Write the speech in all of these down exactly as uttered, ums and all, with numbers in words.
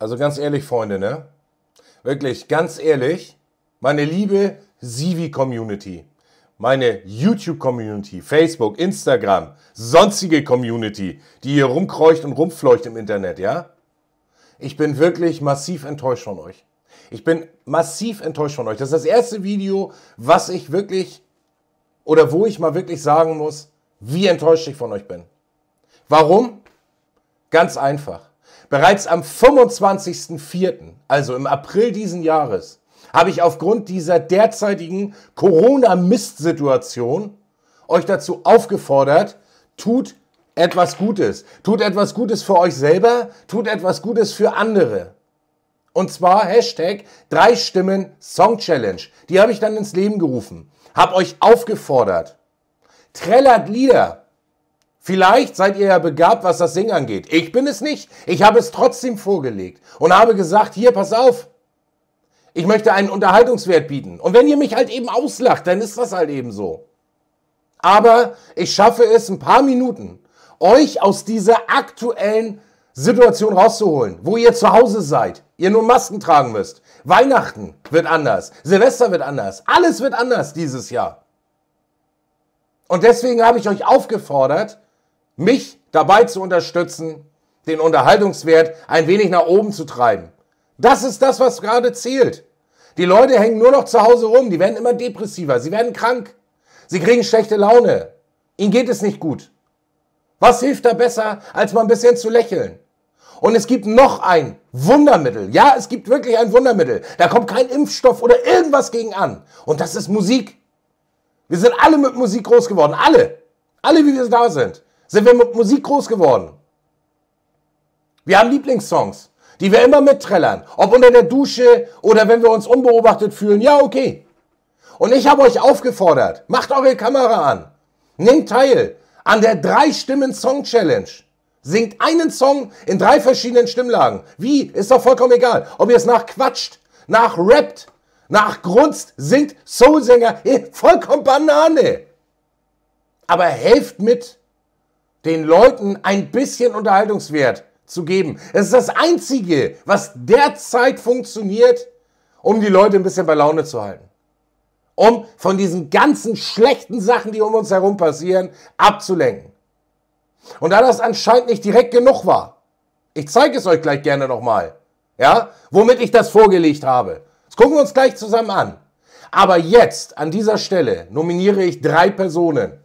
Also ganz ehrlich, Freunde, ne? Wirklich, ganz ehrlich, meine liebe Sievi-Community, meine YouTube-Community, Facebook, Instagram, sonstige Community, die hier rumkreucht und rumfleucht im Internet, ja? Ich bin wirklich massiv enttäuscht von euch. Ich bin massiv enttäuscht von euch. Das ist das erste Video, was ich wirklich, oder wo ich mal wirklich sagen muss, wie enttäuscht ich von euch bin. Warum? Ganz einfach. Bereits am fünfundzwanzigsten vierten, also im April diesen Jahres, habe ich aufgrund dieser derzeitigen Corona-Mist-Situation euch dazu aufgefordert, tut etwas Gutes. Tut etwas Gutes für euch selber, tut etwas Gutes für andere. Und zwar Hashtag drei Stimmen Song Challenge. Die habe ich dann ins Leben gerufen. Habe euch aufgefordert. Trällert Lieder. Vielleicht seid ihr ja begabt, was das Singen angeht. Ich bin es nicht. Ich habe es trotzdem vorgelegt und habe gesagt, hier, pass auf. Ich möchte einen Unterhaltungswert bieten. Und wenn ihr mich halt eben auslacht, dann ist das halt eben so. Aber ich schaffe es, ein paar Minuten, euch aus dieser aktuellen Situation rauszuholen, wo ihr zu Hause seid, ihr nur Masken tragen müsst. Weihnachten wird anders, Silvester wird anders, alles wird anders dieses Jahr. Und deswegen habe ich euch aufgefordert, mich dabei zu unterstützen, den Unterhaltungswert ein wenig nach oben zu treiben. Das ist das, was gerade zählt. Die Leute hängen nur noch zu Hause rum, die werden immer depressiver, sie werden krank, sie kriegen schlechte Laune, ihnen geht es nicht gut. Was hilft da besser, als mal ein bisschen zu lächeln? Und es gibt noch ein Wundermittel. Ja, es gibt wirklich ein Wundermittel. Da kommt kein Impfstoff oder irgendwas gegen an. Und das ist Musik. Wir sind alle mit Musik groß geworden. Alle. Alle, wie wir da sind, sind wir mit Musik groß geworden. Wir haben Lieblingssongs, die wir immer mitträllern. Ob unter der Dusche oder wenn wir uns unbeobachtet fühlen. Ja, okay. Und ich habe euch aufgefordert, macht eure Kamera an. Nehmt teil an der drei Stimmen Song Challenge. Singt einen Song in drei verschiedenen Stimmlagen. Wie? Ist doch vollkommen egal. Ob ihr es nachquatscht, nachrappt, nachgrunzt, singt, Soulsänger, vollkommen Banane. Aber helft mit, den Leuten ein bisschen Unterhaltungswert zu geben. Es ist das Einzige, was derzeit funktioniert, um die Leute ein bisschen bei Laune zu halten. Um von diesen ganzen schlechten Sachen, die um uns herum passieren, abzulenken. Und da das anscheinend nicht direkt genug war, ich zeige es euch gleich gerne nochmal, ja, womit ich das vorgelegt habe. Das gucken wir uns gleich zusammen an. Aber jetzt, an dieser Stelle, nominiere ich drei Personen,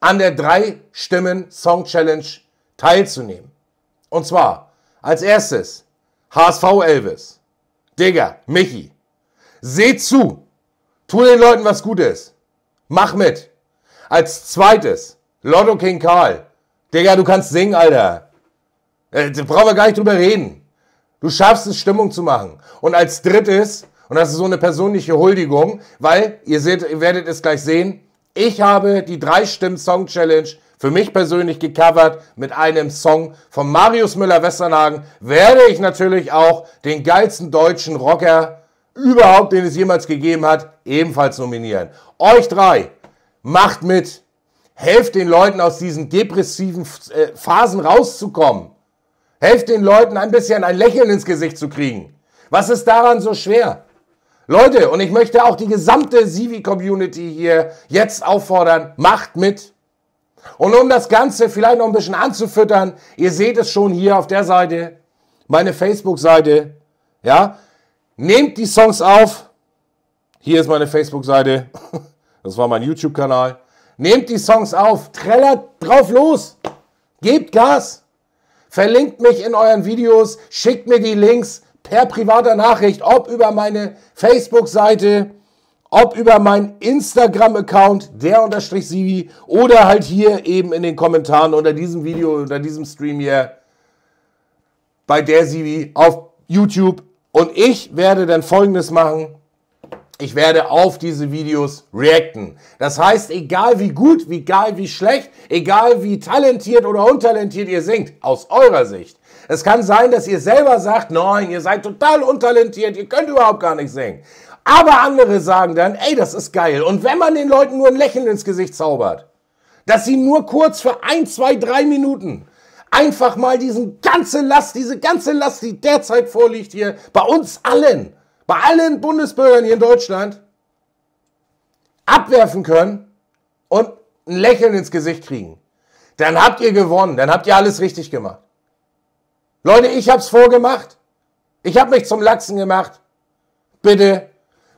an der drei Stimmen Song Challenge teilzunehmen. Und zwar als erstes H S V Elvis, Digga, Michi, seht zu, tu den Leuten was Gutes, mach mit. Als zweites Lotto King Karl, Digga, du kannst singen, Alter. Da brauchen wir gar nicht drüber reden. Du schaffst es, Stimmung zu machen. Und als drittes, und das ist so eine persönliche Huldigung, weil, ihr seht, ihr werdet es gleich sehen, ich habe die drei Stimmen Song Challenge für mich persönlich gecovert mit einem Song von Marius Müller-Westernhagen. Werde ich natürlich auch den geilsten deutschen Rocker überhaupt, den es jemals gegeben hat, ebenfalls nominieren. Euch drei, macht mit. Helft den Leuten, aus diesen depressiven Phasen rauszukommen. Helft den Leuten, ein bisschen ein Lächeln ins Gesicht zu kriegen. Was ist daran so schwer? Leute, und ich möchte auch die gesamte Sievi-Community hier jetzt auffordern, macht mit. Und um das Ganze vielleicht noch ein bisschen anzufüttern, ihr seht es schon hier auf der Seite, meine Facebook-Seite, ja, nehmt die Songs auf. Hier ist meine Facebook-Seite, das war mein YouTube-Kanal. Nehmt die Songs auf, trällert drauf los, gebt Gas, verlinkt mich in euren Videos, schickt mir die Links per privater Nachricht, ob über meine Facebook-Seite, ob über meinen Instagram-Account, der unterstrich Sievi, oder halt hier eben in den Kommentaren unter diesem Video, unter diesem Stream hier, bei der Sievi auf YouTube. Und ich werde dann Folgendes machen. Ich werde auf diese Videos reacten. Das heißt, egal wie gut, egal wie schlecht, egal wie talentiert oder untalentiert ihr singt, aus eurer Sicht. Es kann sein, dass ihr selber sagt, nein, ihr seid total untalentiert, ihr könnt überhaupt gar nicht singen. Aber andere sagen dann, ey, das ist geil. Und wenn man den Leuten nur ein Lächeln ins Gesicht zaubert, dass sie nur kurz für ein, zwei, drei Minuten einfach mal diesen ganze Last, diese ganze Last, die derzeit vorliegt hier, bei uns allen, bei allen Bundesbürgern hier in Deutschland, abwerfen können und ein Lächeln ins Gesicht kriegen. Dann habt ihr gewonnen, dann habt ihr alles richtig gemacht. Leute, ich hab's vorgemacht. Ich habe mich zum Lachsen gemacht. Bitte,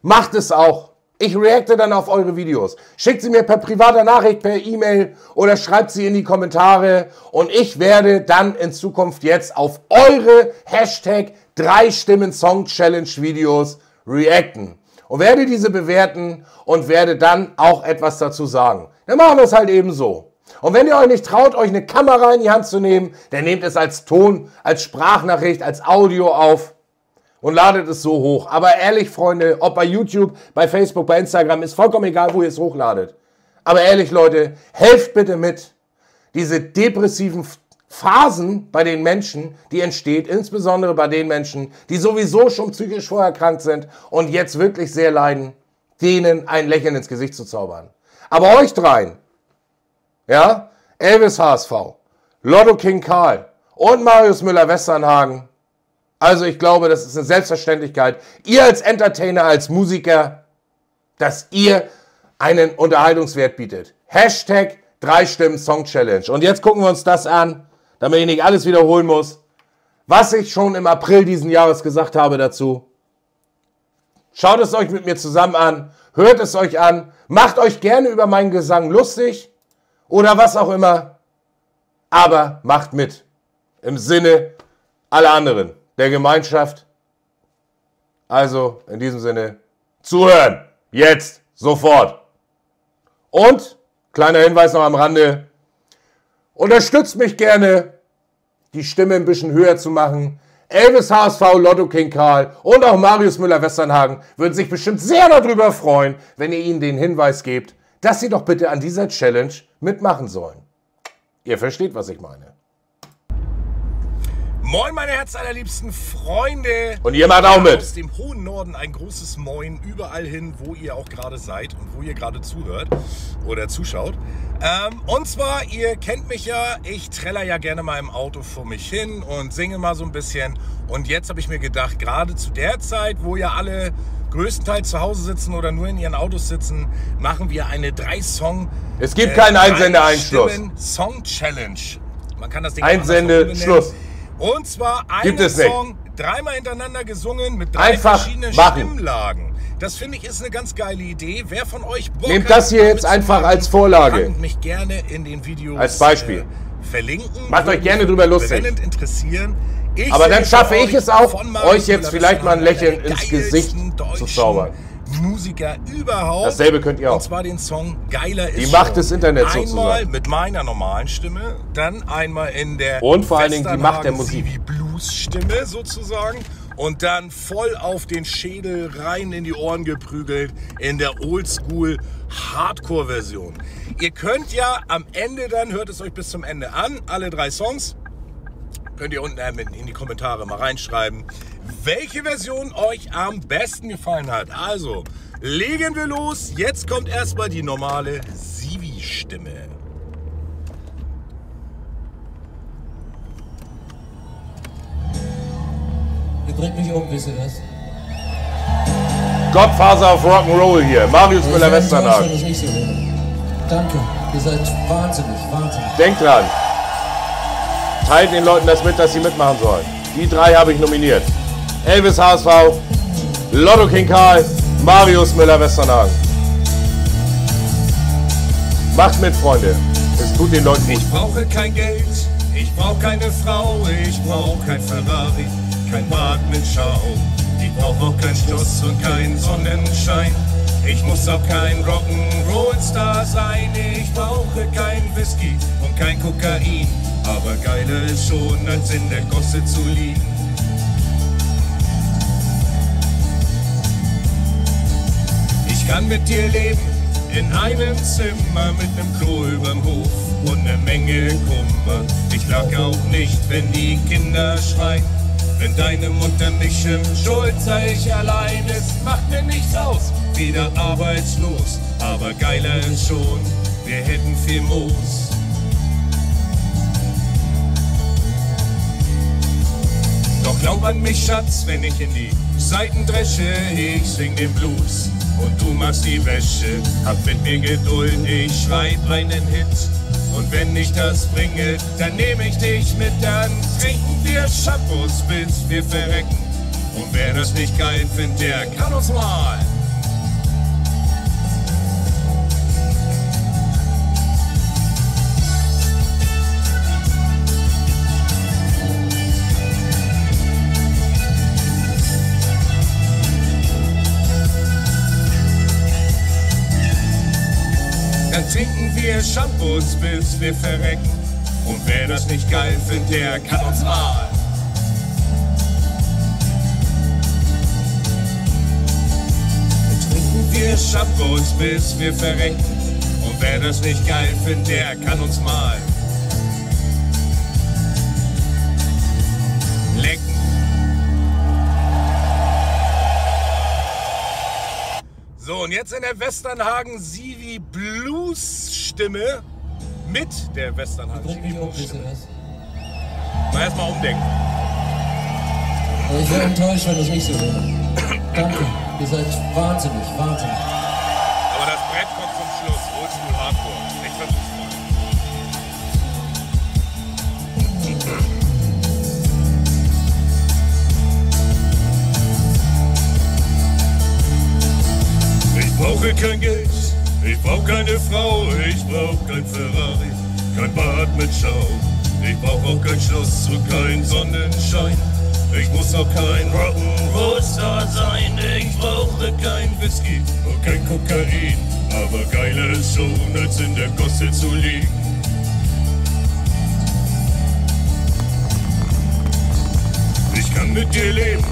macht es auch. Ich reacte dann auf eure Videos. Schickt sie mir per privater Nachricht, per E-Mail oder schreibt sie in die Kommentare. Und ich werde dann in Zukunft jetzt auf eure Hashtag drei Stimmen Song Challenge Videos reacten. Und werde diese bewerten und werde dann auch etwas dazu sagen. Dann machen wir es halt eben so. Und wenn ihr euch nicht traut, euch eine Kamera in die Hand zu nehmen, dann nehmt es als Ton, als Sprachnachricht, als Audio auf. Und ladet es so hoch. Aber ehrlich, Freunde, ob bei YouTube, bei Facebook, bei Instagram, ist vollkommen egal, wo ihr es hochladet. Aber ehrlich, Leute, helft bitte mit, diese depressiven Phasen bei den Menschen, die entsteht, insbesondere bei den Menschen, die sowieso schon psychisch vorher krank sind und jetzt wirklich sehr leiden, denen ein Lächeln ins Gesicht zu zaubern. Aber euch dreien, ja, Elvis H S V, Lotto King Karl und Marius Müller-Westernhagen, also ich glaube, das ist eine Selbstverständlichkeit. Ihr als Entertainer, als Musiker, dass ihr einen Unterhaltungswert bietet. Hashtag drei Stimmen Song Challenge. Und jetzt gucken wir uns das an, damit ich nicht alles wiederholen muss, was ich schon im April diesen Jahres gesagt habe dazu. Schaut es euch mit mir zusammen an, hört es euch an, macht euch gerne über meinen Gesang lustig oder was auch immer, aber macht mit. Im Sinne aller anderen. Der Gemeinschaft. Also in diesem Sinne, zuhören. Jetzt, sofort. Und, kleiner Hinweis noch am Rande, unterstützt mich gerne, die Stimme ein bisschen höher zu machen. Elvis H S V, Lotto King Karl und auch Marius Müller-Westernhagen würden sich bestimmt sehr darüber freuen, wenn ihr ihnen den Hinweis gebt, dass sie doch bitte an dieser Challenge mitmachen sollen. Ihr versteht, was ich meine. Moin, meine herzallerliebsten Freunde! Und ihr macht auch mit! Aus dem hohen Norden ein großes Moin überall hin, wo ihr auch gerade seid und wo ihr gerade zuhört oder zuschaut. Ähm, und zwar, ihr kennt mich ja, ich träller ja gerne mal im Auto vor mich hin und singe mal so ein bisschen. Und jetzt habe ich mir gedacht, gerade zu der Zeit, wo ja alle größtenteils zu Hause sitzen oder nur in ihren Autos sitzen, machen wir eine drei Song... Es gibt äh, keinen Einsende-Einschluss. ...Song-Challenge. Man kann das Ding Einsende-Schluss. Und zwar einen Song dreimal hintereinander gesungen mit drei einfach verschiedenen machen. Stimmlagen. Das finde ich ist eine ganz geile Idee. Wer von euch Bock nehmt das hier jetzt einfach als Vorlage. Kann mich gerne in den Videos als Beispiel äh, verlinken. Macht euch gerne drüber lustig. Interessieren. Ich aber dann schaffe ich es auch, euch jetzt vielleicht mal ein Lächeln ins Gesicht zu zaubern. Musiker überhaupt. Dasselbe könnt ihr auch. Und zwar den Song Geiler ist die Macht des Internets sozusagen. Einmal mit meiner normalen Stimme, dann einmal in der und vor allen Dingen die Macht der Musik. Sievi Blues Stimme sozusagen und dann voll auf den Schädel rein in die Ohren geprügelt in der Oldschool Hardcore Version. Ihr könnt ja am Ende dann, hört es euch bis zum Ende an, alle drei Songs. Könnt ihr unten in die Kommentare mal reinschreiben, welche Version euch am besten gefallen hat. Also, legen wir los. Jetzt kommt erstmal die normale Sievi-Stimme. Ihr bringt mich um, wisst ihr das? Godfather of Rock'n'Roll hier, Marius Müller-Westernhagen. So danke, ihr seid wahnsinnig, wahnsinnig. Denkt dran. Teilt den Leuten das mit, dass sie mitmachen sollen. Die drei habe ich nominiert. Elvis H S V, Lotto King Karl, Marius Müller-Westernhagen. Macht mit, Freunde. Es tut den Leuten gut. Ich brauche kein Geld, ich brauche keine Frau, ich brauche kein Ferrari, kein Markt mit Schau. Ich brauche auch keinen Schluss und keinen Sonnenschein. Ich muss auch kein Rock'n'Roll-Star sein. Ich brauche kein Whisky und kein Kokain. Aber geiler ist schon, als in der Gosse zu liegen. Ich kann mit dir leben, in einem Zimmer mit einem Klo überm Hof und eine Menge Kummer. Ich lag auch nicht, wenn die Kinder schreien. Wenn deine Mutter mich schimpft, schuld sei ich allein. Es macht mir nichts aus, wieder arbeitslos. Aber geiler ist schon, wir hätten viel Moos. an mich, Schatz, wenn ich in die Seiten dresche. Ich sing den Blues und du machst die Wäsche. Hab mit mir Geduld, ich schreib einen Hit. Und wenn ich das bringe, dann nehm ich dich mit. Dann trinken wir Shampoos, bis wir verrecken. Und wer das nicht geil findet, der kann uns mal. Dann trinken wir Shampoos, bis wir verrecken. Und wer das nicht geil findet, der kann uns mal. Dann trinken wir Shampoos, bis wir verrecken. Und wer das nicht geil findet, der kann uns mal. So, und jetzt in der Westernhagen Sievi Blues Stimme mit der Westernhagen Sievi Blues Stimme. Mal erstmal umdenken. Also ich wäre enttäuscht, wenn das nicht so wäre. Danke, ihr seid wahnsinnig, wahnsinnig. Aber das Brett kommt zum Schluss, Oldschool Hardcore. Ich versuch's mal. Ich brauche kein Geld, ich brauch keine Frau, ich brauch kein Ferrari, kein Bad mit Schau. Ich brauch auch kein Schloss und kein Sonnenschein, ich muss auch kein Rock'n'Roll-Star sein. Ich brauche kein Whisky und kein Kokain, aber geiler ist schon, als in der Gosse zu liegen. Ich kann mit dir leben,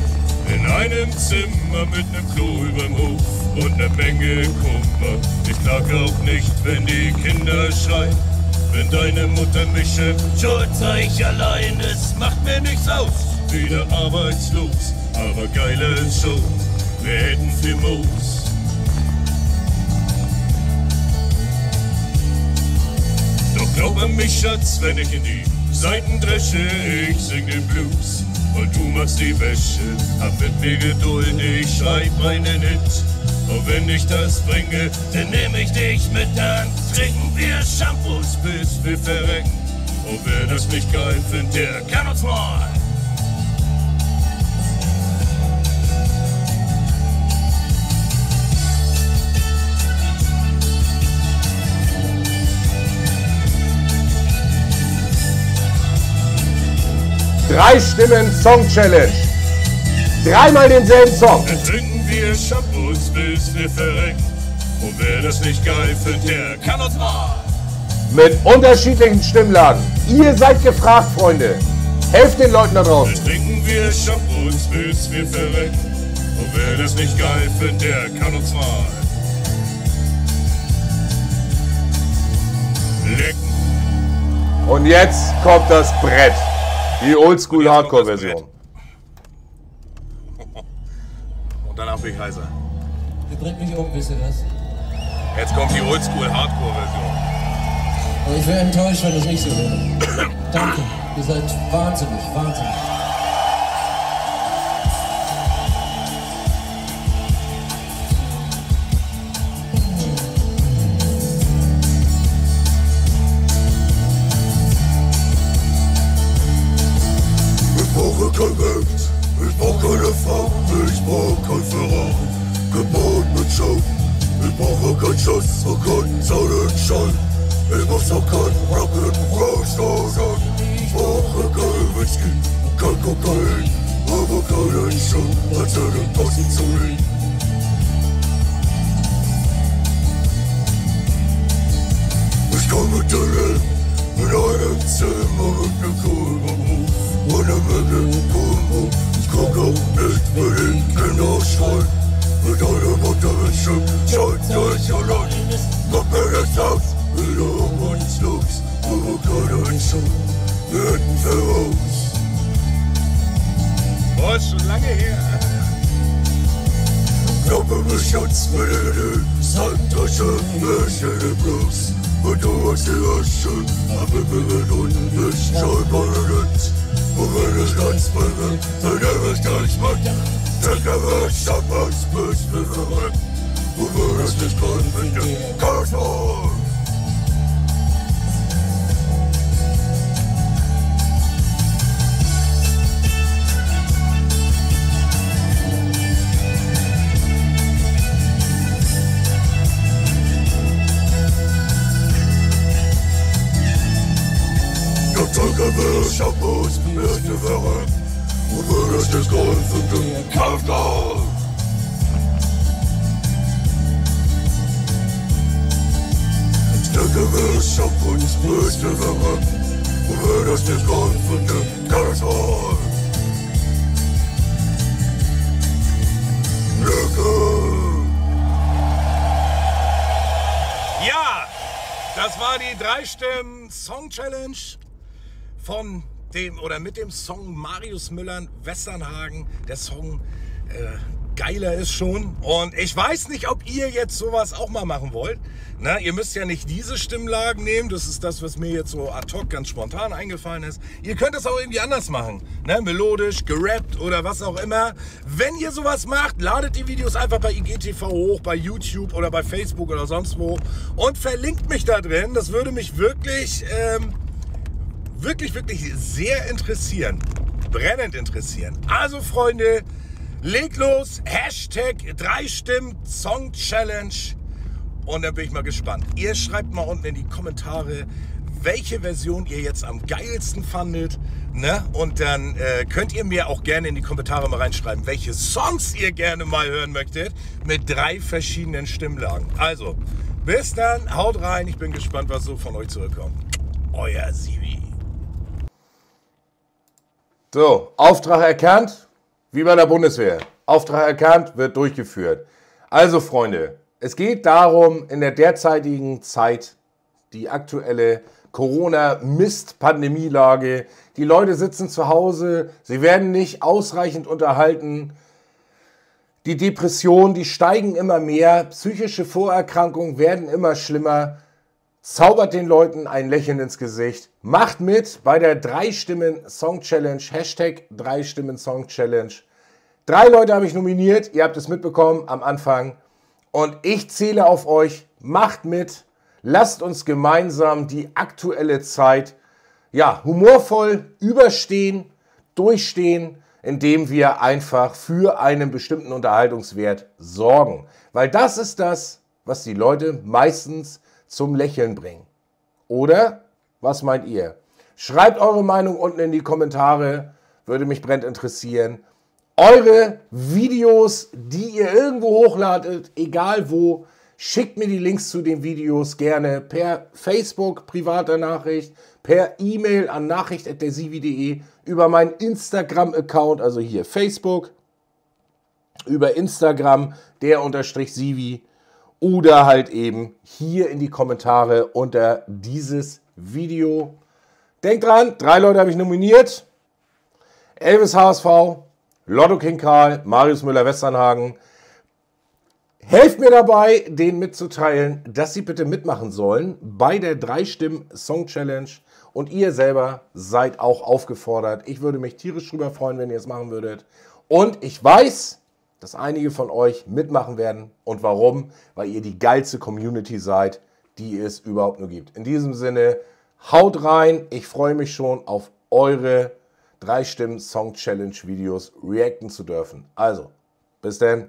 in einem Zimmer mit nem Klo überm Hof und ne Menge Kummer. Ich klag auch nicht, wenn die Kinder schreien. Wenn deine Mutter mich schimpft, schuld sei ich allein. Es macht mir nichts aus, wieder arbeitslos. Aber geile Show, wir hätten viel Moos. Doch glaub an mich, Schatz, wenn ich in die Seiten dresche. Ich sing den Blues und du machst die Wäsche. Hab mit mir Geduld, ich schreib einen Hit. Und wenn ich das bringe, dann nehm ich dich mit. Dann trinken wir Shampoos, bis wir verrecken. Und wer das nicht geil findet, der kann uns mal. Drei Stimmen Song Challenge. Dreimal denselben Song. Dann trinken wir Shampoos, bis wir verrecken. Und wer das nicht geil findet, der kann uns mal. Mit unterschiedlichen Stimmlagen. Ihr seid gefragt, Freunde. Helft den Leuten da draußen. Dann trinken wir Shampoos, bis wir verrecken. Und wer das nicht geil findet, der kann uns mal. Lecken. Und jetzt kommt das Brett. Die Oldschool-Hardcore-Version. Und danach bin ich heiser. Der bringt mich um ein bisschen was. Jetzt kommt die Oldschool-Hardcore-Version. Aber ich wäre enttäuscht, wenn das nicht so wäre. Danke, ihr seid wahnsinnig, wahnsinnig. Ich brauch keine Frau, ich brauch kein Ferrari, kein Bad mit Schau. Ich brauch auch kein Schuss und kein Sonnenschein. Ich muss auch kein Rock'n'Roll-Star sein. Ich brauche kein Whisky und kein Kokain, aber keinen Schuh, als in den Tassen zu liegen. Ich kann mit dir leben, in einem Zimmer mit dem Kohlbaum. Und am Ende komm, ich guck auch nicht mit den Kindern schreien. Mit einer Mutter mit Schimpf, scheint euch allein. Kommt mir das Haus, wieder um uns los. Aber keiner ist schon, wir hätten voraus. Boah, ist schon lange her. Glaub an mich, Schatz, mit den Sandtaschen, mich in den Blues. Und du hast die Asche, aber wir werden unten nicht scheinbar nicht. Und wenn es ganz bringt, dann er es gar nicht macht. Dann er wird am Max bist mir verrückt. Und wenn es nicht bringt, dann er kann auch. Ich hab uns nicht verrückt und würdest es gründen den Kraft auf. Denke, ich hab uns nicht verrückt und würdest es gründen den Kraft auf. Ja, das war die drei Stimmen Song Challenge. Von dem oder mit dem Song Marius Müller-Westernhagen. Der Song äh, geiler ist schon. Und ich weiß nicht, ob ihr jetzt sowas auch mal machen wollt. Na, ihr müsst ja nicht diese Stimmlagen nehmen. Das ist das, was mir jetzt so ad hoc ganz spontan eingefallen ist. Ihr könnt das auch irgendwie anders machen. Ne? Melodisch, gerappt oder was auch immer. Wenn ihr sowas macht, ladet die Videos einfach bei I G T V hoch, bei YouTube oder bei Facebook oder sonst wo. Und verlinkt mich da drin. Das würde mich wirklich... Ähm, wirklich, wirklich sehr interessieren, brennend interessieren. Also Freunde, legt los, Hashtag drei Stimmen Song Challenge und dann bin ich mal gespannt. Ihr schreibt mal unten in die Kommentare, welche Version ihr jetzt am geilsten fandet, ne? Und dann äh, könnt ihr mir auch gerne in die Kommentare mal reinschreiben, welche Songs ihr gerne mal hören möchtet mit drei verschiedenen Stimmlagen. Also, bis dann, haut rein, ich bin gespannt, was so von euch zurückkommt. Euer Sievi. So, Auftrag erkannt, wie bei der Bundeswehr. Auftrag erkannt, wird durchgeführt. Also Freunde, es geht darum, in der derzeitigen Zeit, die aktuelle Corona-Mist-Pandemielage, die Leute sitzen zu Hause, sie werden nicht ausreichend unterhalten, die Depressionen, die steigen immer mehr, psychische Vorerkrankungen werden immer schlimmer. Zaubert den Leuten ein Lächeln ins Gesicht. Macht mit bei der drei Stimmen Song Challenge. Hashtag drei Stimmen Song Challenge. Drei Leute habe ich nominiert. Ihr habt es mitbekommen am Anfang. Und ich zähle auf euch. Macht mit. Lasst uns gemeinsam die aktuelle Zeit ja, humorvoll überstehen, durchstehen, indem wir einfach für einen bestimmten Unterhaltungswert sorgen. Weil das ist das, was die Leute meistens zum Lächeln bringen. Oder? Was meint ihr? Schreibt eure Meinung unten in die Kommentare. Würde mich brennend interessieren. Eure Videos, die ihr irgendwo hochladet, egal wo, schickt mir die Links zu den Videos gerne per Facebook, privater Nachricht, per E-Mail an nachricht at sievi punkt de, über meinen Instagram-Account, also hier Facebook, über Instagram, der unterstrich Sievi. Oder halt eben hier in die Kommentare unter dieses Video. Denkt dran, drei Leute habe ich nominiert. Elvis H S V, Lotto King Karl, Marius Müller-Westernhagen. Helft mir dabei, denen mitzuteilen, dass sie bitte mitmachen sollen bei der drei Stimmen Song Challenge. Und ihr selber seid auch aufgefordert. Ich würde mich tierisch drüber freuen, wenn ihr es machen würdet. Und ich weiß... dass einige von euch mitmachen werden. Und warum? Weil ihr die geilste Community seid, die es überhaupt nur gibt. In diesem Sinne, haut rein. Ich freue mich schon auf eure drei Stimmen Song Challenge Videos reacten zu dürfen. Also, bis dann.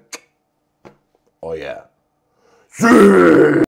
Euer Sievi.